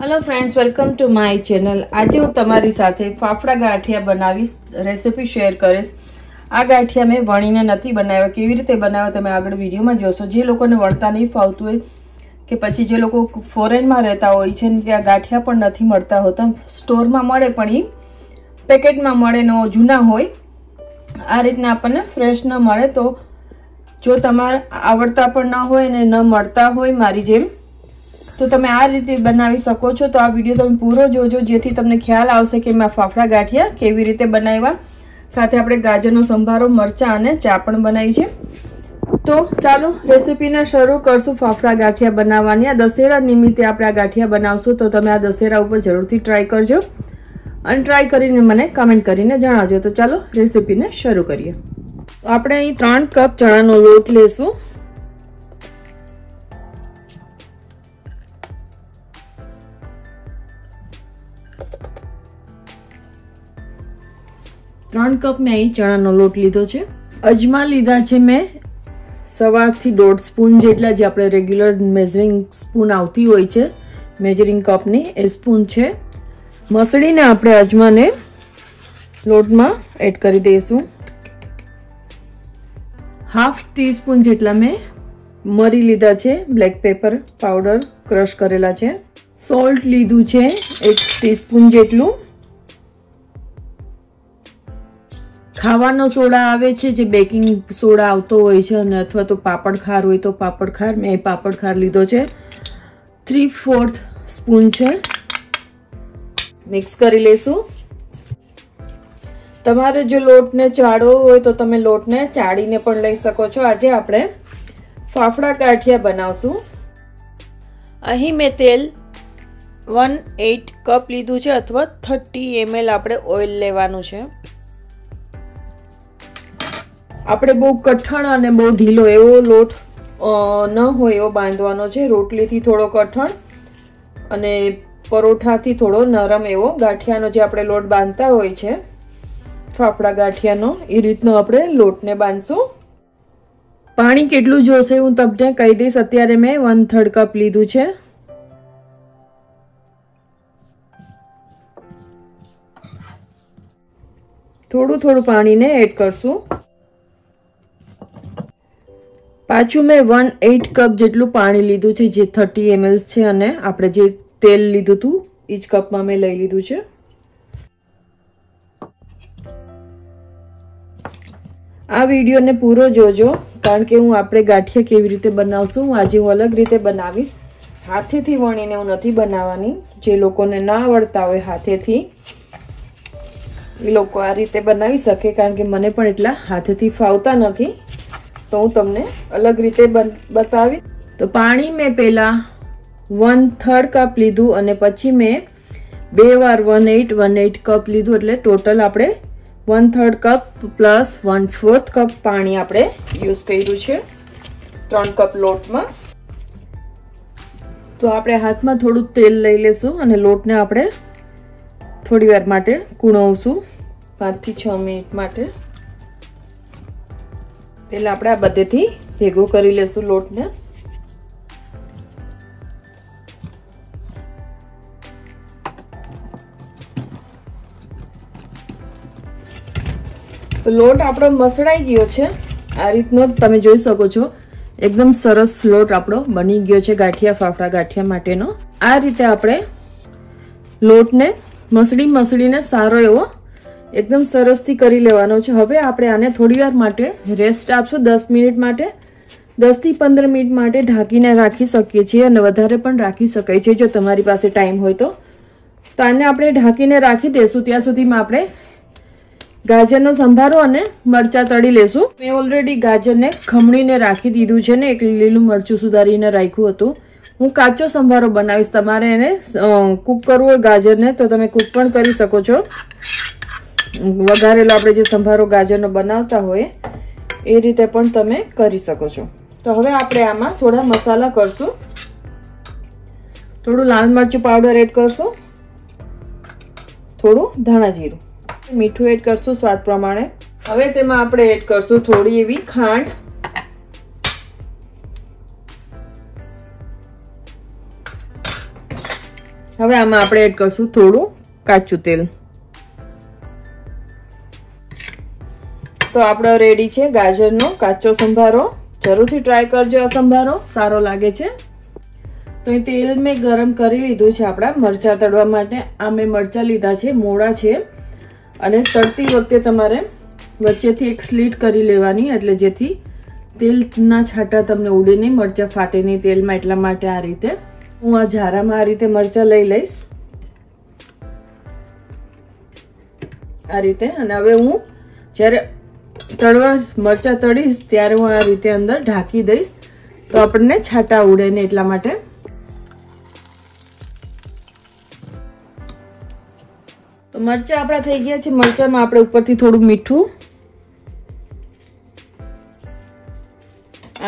Hello friends, welcome to my channel. आज हूँ तमारी साथे फाफड़ा गाठिया बनावीश, रेसिपी शेयर करीश। आ गाठिया मैं वणीने नथी बनाव्या, केवी रीते बनाव्या तमे आगळ विडियोमां जोशो। जे लोकोने वणता नहीं फावतुं होय के पछी जे लोको फॉरेन में रहता होय छे ने आ गाठिया पण नथी मळता होता, स्टोर में मळे पण ई पेकेट में मळे न जूना होय, आ रीतना आपणने फ्रेश न मळे। तो जो तमारे आवडता पण न होय ने न मळता होय मारी जेम, तो तमे आ रीते बनावी सको छो। तो आ विडियो तमे पूरो जोजो जेथी तमने ख्याल आवशे के मैं फाफड़ा गाठिया केवी रीते बनाव्या। साथे आपणे गाजरनो संभारो, मरचा अने चा पण बनावी छे। तो चालो रेसिपीने शरू करशुं फाफड़ा गाठिया बनाववानी। आ दशेरा निमित्ते आपणे आ गाठिया बनावशुं, तो तमे आ दशेरा उपर जरूरथी ट्राय करजो अने ट्राय करीने मने कमेंट करीने जणावजो। तो चालो रेसिपीने शरू करीए। आपणे अहीं 3 कप चणानो लोट लेशुं। त्रण कप में अहीं चणानो लोट लीधो छे। अजमा लीधा छे मैं सवा थी 1.5 स्पून जेटला, जे आपणे रेग्युलर मेजरिंग स्पून आवती होय छे, मेजरिंग कपनी ए स्पून छे। मसळीने आपणे अजमाने लोटमां एड करी दईशुं। हाफ टीस्पून जेटला मैं मरी लीधा छे, ब्लेक पेपर पाउडर क्रश करेला छे। सोल्ट लीधुं छे 1 टीस्पून जेटलुं। खावानो सोडा आवे छे, जे बेकिंग सोडा आवतो होय छे, अने अथवा तो पापड़खार होय तो पापड़खार, मैं पापड़खार लीधो छे 3/4 स्पून छे। मिक्स करी लेशुं। तमारे जो लोटने चाड़ो होय तो तमे लोटने चाड़ीने पण लई सको छो। आजे आपणे फाफड़ा गाठिया बनावशुं। अहीं मैं तेल 1/8 कप लीधुं छे, अथवा 30 ml आपणे ऑयल लेवानुं छे। आपणे बहुत कठण अने बहुत ढीलो एवो लोट न होय एवो बांधवानो छे। रोटलीथी थोड़ो कठण अने परोठाथी थोड़ो नरम एवो गाठियानो जे आपणे लोट बांधता होय छे फाफड़ा गाठियानो, ए रीतनो आपणे लोटने बांधशुं। पाणी केटलुं जोईए हुं तमने कही दईश। अत्यारे मैं 1/3 कप लीधुं छे। थोड़ुं थोड़ुं पाणीने एड करशुं। पाछू मैं 1/8 कप जेटलू पाणी लीधु छे, जे 30 ml छे, अने आपणे जे तेल लीधु तू ईच कप में मैं लई लीधु छे। आ विडियो ने पूरो जोजो, कारण के हूँ आपणे गाठिया केवी रीते बनावशुं आजे हूँ अलग रीते बनावीश। हाथेथी वणीने हूँ नथी बनावानी। जे लोकोने ना आवडता होय हाथेथी ए लोको आ रीते बनावी सके, कारण के मने पण एटला हाथेथी फावता नथी, तो हूँ तमने अलग रीते बतावी। तो पाणी में पहला 1/3 कप लीधु, अने पछी में 2 वार 1/8 कप लीधु, एटले टोटल आपणे 1/3 कप प्लस 1/4 कप पाणी आपणे यूज कर्युं छे 3 कप लोट में। तो आपणे हाथ में थोड़ू तेल लई लेशुं अने लोटने आपणे थोड़ी वार माटे कूणवशुं, 5 થી 6 मिनिट माटे। पहला आपणे आ बधेथी भेगो करी लेशुं लोटने। तो लोट आपणो मसळाई गयो छे। आ रीतनो तमे जोई शको छो, एकदम सरस लोट आपणो बनी गयो छे गाठिया फाफड़ा गाठिया माटेनो। आ रीते आपणे लोटने मसळी मसळीने सारो एवो एकदम सरसथी करी लेवानो छे। हवे आपणे आने थोड़ीवार माटे रेस्ट आपशुं, 10 मिनिट माटे, 10 થી 15 मिनिट माटे ढांकीने राखी सकीए छीए, अने वधारे पण राखी शकाय छे जो तमारी पासे टाइम होय तो। तो आने आपणे ढांकीने राखी देशुं। त्यां सुधीमां आपणे गाजरनो संभारो अने मरचा तळी लेशुं। मैं ऑलरेडी गाजरने खमणीने राखी दीधुं छे ने एक लीलुं मरचुं सुधारीने राख्युं हतुं। हूँ काचो संभारो बनावीश। तमारे एने कूक करवो होय गाजरने तो तमे कूक पण करी शको छो। वगारेलो आपणे जे संभारो गाजरनो बनावता होय ए रीते पण तमे करी शको छो। तो हवे आपणे आमां थोड़ा मसाला करशुं। थोड़ुं लाल मरचुं पाउडर एड करशुं, थोड़ुं धाणा जीरुं, मीठुं एड करशुं स्वाद प्रमाणे। हवे तेमां आपणे एड करशुं थोड़ी एवी खांड। હવે આમાં આપણે એડ કરશું થોડું કાચું તેલ। તો આપણો રેડી છે ગાજરનો કાચો સંભારો। જરૂરથી ટ્રાય કરજો આ સંભારો, સારો લાગે છે। તો એ તેલ મેં ગરમ કરી લીધું છે આપણા મરચાં તળવા માટે। આ મેં મરચાં લીધા છે, મોળા છે, અને તળતી વખતે તમારે વચ્ચેથી એક સ્લીટ કરી લેવાની, એટલે જેથી તેલના છાંટા તમને ઉડે નહીં, મરચાં ફાટે નહીં તેલમાં। એટલા માટે આ રીતે હું આ જારામાં આ રીતે મરચાં લઈ લઈશ આ રીતે। અને હવે હું જ્યારે તળવા મરચાં તળીશ ત્યારે હું આ રીતે અંદર ઢાંકી દઈશ, તો આપણને છાંટા ઉડે ને એટલા માટે। તો મરચાં આપણા થઈ ગયા છે। મરચાંમાં આપણે ઉપરથી થોડું મીઠું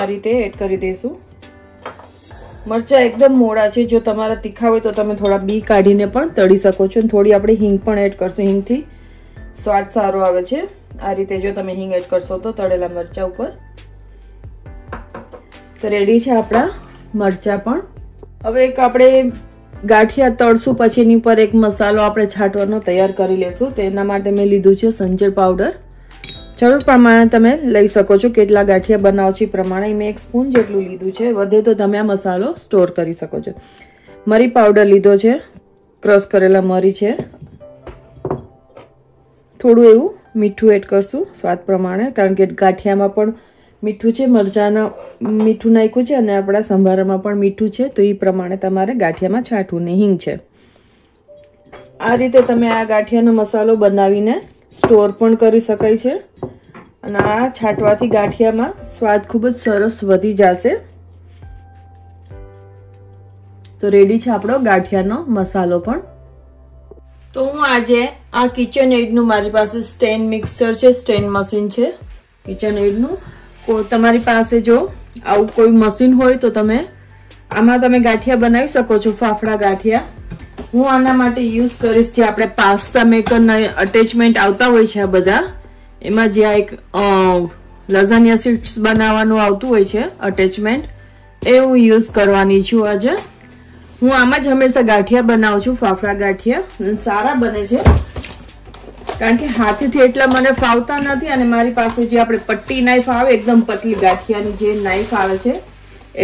આ રીતે એડ કરી દઈશું। મરચાં એકદમ મોળા છે, જો તમારા તીખા હોય તો તમે થોડા બી કાઢીને પણ તળી શકો છો। થોડી આપણે હિંગ પણ એડ કરશું, હિંગથી स्वाद सारो आवे छे। आ रीते जो तमे हिंग एड करशो तो तळेला मरचा उपर। तो रेडी छे आपड़ा मरचा पण। हवे एक आपणे गाठिया तळशू, पछी एनी पर एक मसालो आपणे छांटवानो तैयार करी लेशु। तेना माटे मे लीधुं छे संजीर पाउडर। जरूर प्रमाणे तमे लई सको छो, केटला गाठिया बनावो छो प्रमाणे। मे एक स्पून जेटलुं लीधुं छे, वधे तो तमे आ मसालो स्टोर करी सको छो। मरी पाउडर लीधो छे, क्रश करेला मरी छे, थोड़ू एवं मीठू एड करशू स्वाद प्रमाण, कारण के गाठिया में मीठू है, मरचाना मीठू नाख्यू है, अपना संभारा में मीठू है, तो ये प्रमाण तमारे गाठिया में छांटू ने हिंग है। आ रीते तमे आ गाठियानो मसालो बनावीने स्टोर पण करी शकाय छे। अने आ छांटवाथी गाठिया में स्वाद खूब ज सरस वधी जशे। तो रेडी है आपणो गाठियानो मसालो पण। तो हूँ आज आ किचन एडनु मारी पास स्टेन मिक्सर है, स्टेन मशीन है किचन एडनु। तो तमारी पास जो आउ कोई मशीन होय तो तमे आमा तमे गाठिया बनावी सको छो, फाफड़ा गाठिया। हूँ आना माटे यूज करीश जे आपणे पास्ता मेकर ना अटेचमेंट आवता होय छे आ बधा। एमां जे आ एक लजानिया शीट्स बनाववानुं आवतुं होय छे अटेचमेंट, ए हूँ यूज करवानी छुं आज। हूँ आम ज हमेशा गाठिया बनावु छू, फाफड़ा गाठिया सारा बने छे, कारण के हाथ थी एटला मने फावता नथी। अने मारी पासे जे आपणे पट्टी नाइफ आवे, एकदम पतली गाठियानी जे नाइफ आवे छे,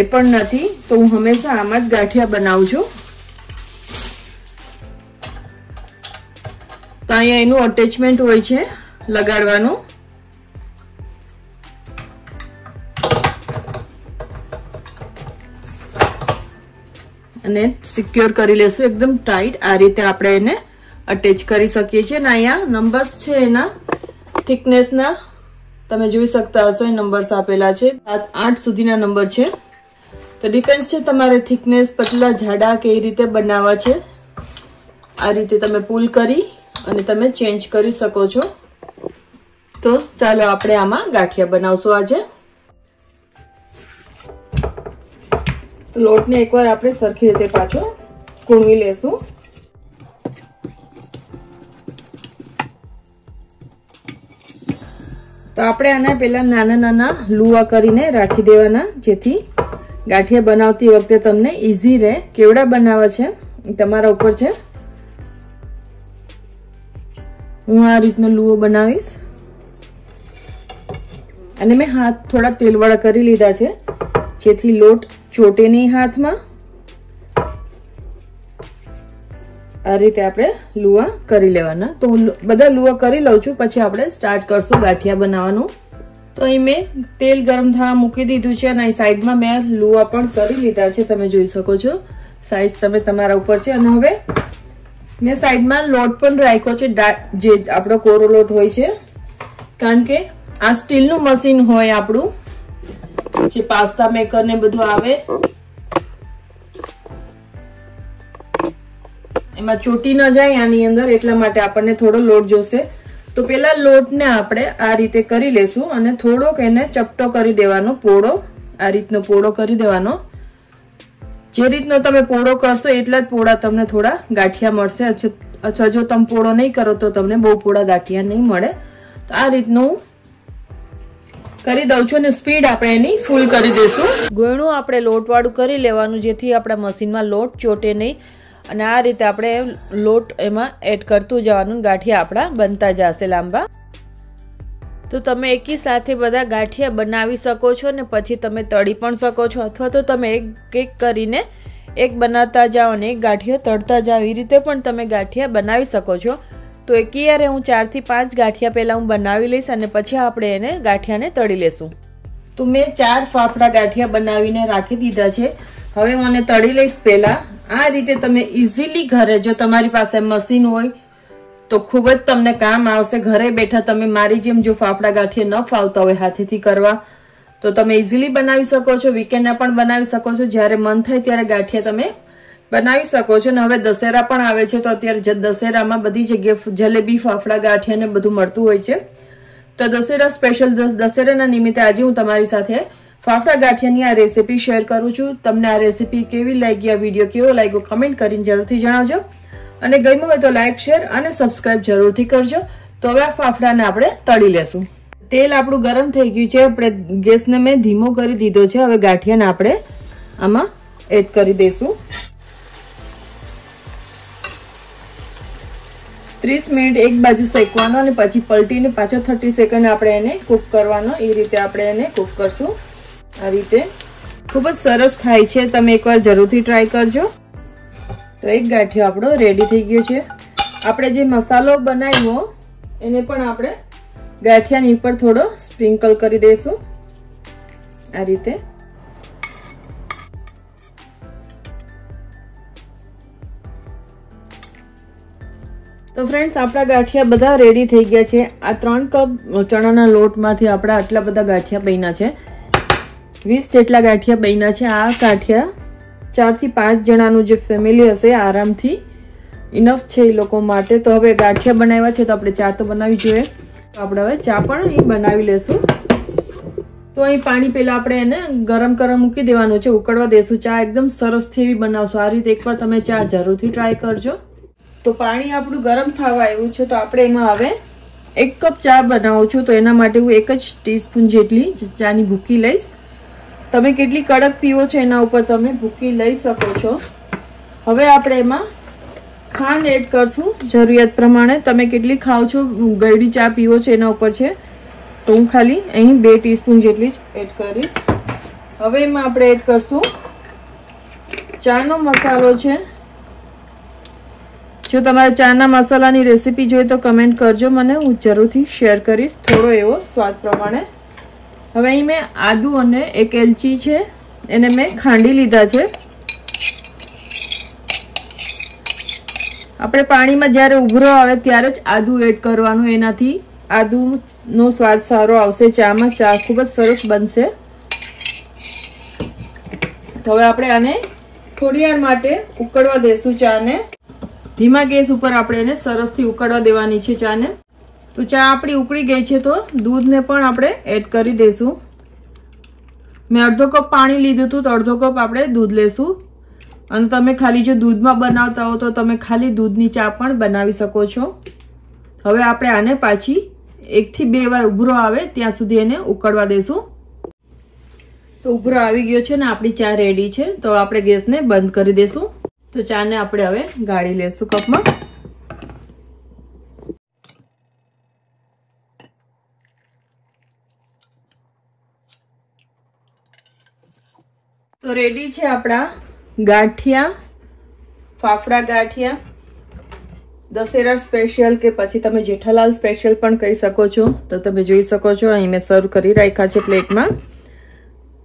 ए पण नथी। तो हूँ हमेशा आम ज गाठिया बनावु छू। तो अहींया एनु अटेचमेंट होय छे लगाडवानुं। अने सिक्योर करी लेशु एकदम टाइट। आ रीते आपणे एने अटेच करी सकीए छीए। ना अहींया नंबर्स छे, एना थिकनेसना तमे जोई सकता हशो। ए नंबर्स आपेला छे, 7-8 सुधीना नंबर छे। तो डिपेंड्स छे तमारे थिकनेस पतला जाडा केवी रीते बनावा छे। आ रीते तमे पुल करी अने तमे चेन्ज करी सको छो। तो चालो आपणे आमां गाठिया बनावशुं आजे। लोट ने एक बार आपणे सरखी रीते पाछो कूणवी लेशु। तो आपणे आने पहेला नाना नाना लूवा करीने राखी देवाना, जेथी गाठिया बनावती वखते तमने ईजी रहे। केवड़ा बनावा छे तमारा उपर छे। हूँ आ रीतनो लूवो बनावीश। अने मैं हाथ थोड़ा तेलवाळा करी लीधा छे, जेथी लोट चोटे नहीं हाथ में। आ रीते आपणे लुआ करी लेवाना। तो बधा लुआ करी लउं छुं, पछी आपणे स्टार्ट करशुं गाठिया बनाववानुं। तो अहीं मैं तेल गरम थवा मूकी दीधुं छे अने साइड में मैं लुआ पण करी लीधा छे। तमे जोई शको छो, साइज तमे तमारा उपर छे। अने हवे मैं साइड में लोट पण राख्यो छे, जे आपणो कोरो लोट होय छे, कारण के आ स्टीलनुं मशीन होय आपणुं, जे पास्ता मेकर ने बधुं आवे, एमां चोटी न जाय आनी अंदर, एटला माटे आपणने थोड़ो लोट जोईशे। तो पेला लोट ने आपणे आ रीते करी लेशुं अने थोड़ोक एने चपटो करी देवानो, पोळो। आ रीतनो पोळो करी देवानो। जे रीतनो तमे पोळो करशो एटला ज पोळा तमने थोड़ा गाठिया मळशे। अथवा जो तमे पोळो नहीं करो तो तमने बहु पोळा गाठिया नहीं मळे। तो आ रीतनुं करी दऊं छुं अने स्पीड आपणे एनी फूल करी देशुं। गोयणुं आपणे लोटवाळुं करी लेवानुं, जेथी आपणा मशीनमा लोट चोटे नहीं। અને આ રીતે આપણે લોટ એમાં એડ કરતું જવાનું, ગાંઠિયા આપણા બનતા જશે લાંબા। तो तमे एक ही साथ बधा गाठिया बनावी सको छो ने पछी तमे तड़ी पण सको छो, अथवा तो तमे एक एक करीने एक बनाता जाओ अने एक गाठिया तड़ता जाओ, ई रीते पण तमे गाठिया बनावी सको छो। तो एक ही यारे हूँ 4 થી 5 गाठिया पहला हूँ बनावी लईश अने पछी आपणे एने गाठियाने तळी लेशुं। तो मैं 4 फाफड़ा गाठिया बनावीने राखी दीधा छे, हवे हूँ आने तळी लईश पहेला। आ रीते तमे इजीली घरे जो तमारी पासे मशीन होय तो खूब ज तमने काम आवशे। घरे बैठा तमे मारी जेम जो फाफड़ा गाठिया न फावता होय हाथेथी करवा तो तमे इजीली बनावी सको छो। वीकेंड में पण बनावी सको छो, ज्यारे मन थाय त्यारे गाठिया तमे बनावी सको छो। ने हवे दशेरा पण आवे छे तो अत्यारे दशेरामां बधी जग्याए जलेबी फाफड़ा गाठिया ने बधुं मळतुं होय छे। तो दशेरा स्पेशल दशेराना निमित्ते आज हूँ तमारी साथे फाफड़ा गाठियानी आ रेसिपी शेयर करूं छूं। तमने आ रेसिपी केवी लागी, आ विडियो केवो लाग्यो कमेंट करीने जरूरथी जणावजो अने गम्युं होय तो लाइक शेर अने सब्सक्राइब जरूरथी करजो। तो हवे आ फाफड़ाने आपणे तळी लेशुं। तेल आपणुं गरम थई गयुं छे, आपणे गैसने में धीमो करी दीधो छे। हवे गाठियाने आपणे आमां एड करी देशुं। 30 मिनिट एक बाजू शेकवानो अने पछी पलटीने पाछो 30 सेकंड आपणे एने कूक करवानो। ए रीते आपणे एने कूक करशुं। आ रीते खूब ज सरस थाय छे, तमे एकवार जरूरथी ट्राय करजो। तो एक गाठियो आपणो रेडी थई गयो छे। आपणे जे मसालो बनाव्यो एने पण आपणे गाठियानी उपर थोड़ो स्प्रिंकल करी देशुं। आ रीते तो फ्रेंड्स आपणा गाठिया बधा रेडी थई गया छे। आ 3 कप चणाना लोटमांथी आपणा आटला बधा गाठिया बन्या छे, 20 જેટલા ગાઠિયા બન્યા છે। આ ગાઠિયા 4 થી 5 જણાનું જે ફેમિલી હશે આરામથી ઇનફ છે એ લોકો માટે। તો હવે ગાંઠિયા બનાવ્યા છે તો આપણે ચા તો બનાવી જોઈએ, તો આપણે હવે ચા પણ એ બનાવી લેશું। તો અહીં પાણી પહેલાં આપણે એને ગરમ કરવા મૂકી દેવાનું છે, ઉકળવા દેશું। ચા એકદમ સરસથી એવી બનાવશું। આ રીતે એકવાર તમે ચા જરૂરથી ટ્રાય કરજો। તો પાણી આપણું ગરમ થવા આવ્યું છે, તો આપણે એમાં હવે 1 કપ ચા બનાવું છું। તો એના માટે હું 1 જ ટીસ્પૂન જેટલી ચાની ભૂકી લઈશ। તમે કેટલી કડક પીવો છો એના ઉપર તમે ભૂકી લઈ શકો છો। હવે આપણે એમાં ખાંડ એડ કરશું જરૂરિયાત પ્રમાણે। તમે કેટલી ખાઓ છો, ગળી ચા પીવો છો એના ઉપર છે। તો હું ખાલી અહીં 2 ટીસ્પૂન જેટલી જ એડ કરીશ। હવે એમાં આપણે એડ કરશું ચાનો મસાલો છે। જો તમારે ચાના મસાલાની રેસીપી જોઈએ તો કમેન્ટ કરજો મને, હું જરૂરથી શેર કરીશ થોડો એવો સ્વાદ પ્રમાણે। हवे अहीं मैं आदू अने 1 एलची छे एने मैं खांडी लीधा छे। आपणे पाणीमां ज्यारे उभरो आवे त्यारे ज आदू एड करवानुं, एनाथी आदूनो स्वाद सारो आवशे। चामां चा खूब ज सरस बनशे। तो हवे आपणे आने थोडीवार माटे उकळवा देशुं। चाने धीमा गैस उपर आपणे एने सरसथी उकळवा देवानी छे चाने। तो चा आपणी उकळी गई छे तो दूध ने पण आपणे एड करी देशुं। मैं 1/2 कप पाणी लीधुं हतुं तो 1/2 कप आपणे दूध लेशुं। अने तमे खाली जो दूध में बनावता हो तो तमे खाली दूधनी चा पण बनावी सको छो। हवे आपणे आने पाछी 1 થી 2 વાર उभरो आवे त्यां सुधी एने उकळवा देशुं। तो उभरो आवी गयो छे ने आपणी चा रेडी छे। तो आपणे गैसने बंद करी देशुं। तो चाने आपणे हवे गाळी लेशुं कपमां। तो रेडी है आपड़ा गाठिया, फाफड़ा गाठिया दशेरा स्पेशियल के पछी तमे जेठालाल स्पेशियल पण कही सको छो। तो तमे जोई सको छो अहीं मैं सर्व करी राख्या छे प्लेट में।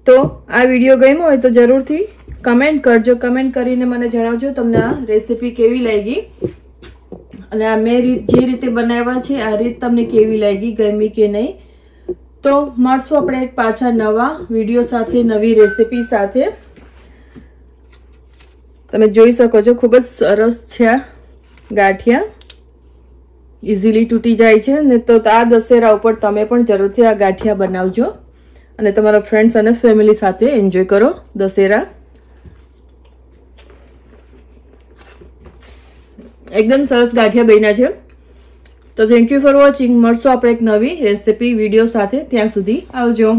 तो आ विडियो गम्यो होय तो जरूरथी कमेंट करजो। कमेंट करीने मने जणावजो तमने आ रेसिपी केवी लागी अने आ मैं जे रीते बनाव्या छे आ रीत तमने केवी लागी, गमी के नहीं। तो मळशुं आपणे एक पाछा नवा विडियो साथे, नवी रेसिपी साथे। तमे जोई सको छो खूब ज सरस छे गाठिया, इजीली तूटी जाय छे ने। तो आ दशेरा उपर तमे पण जरूरथी आ गाठिया बनावजो अने तमारा फ्रेंड्स अने फेमिली साथे एन्जॉय करो दशेरा। एकदम सरस गाठिया बन्या छे। तो थैंक यू फॉर वॉचिंग। मळशुं आपणे एक नवी रेसिपी विडियो साथे, त्यां सुधी आवजो।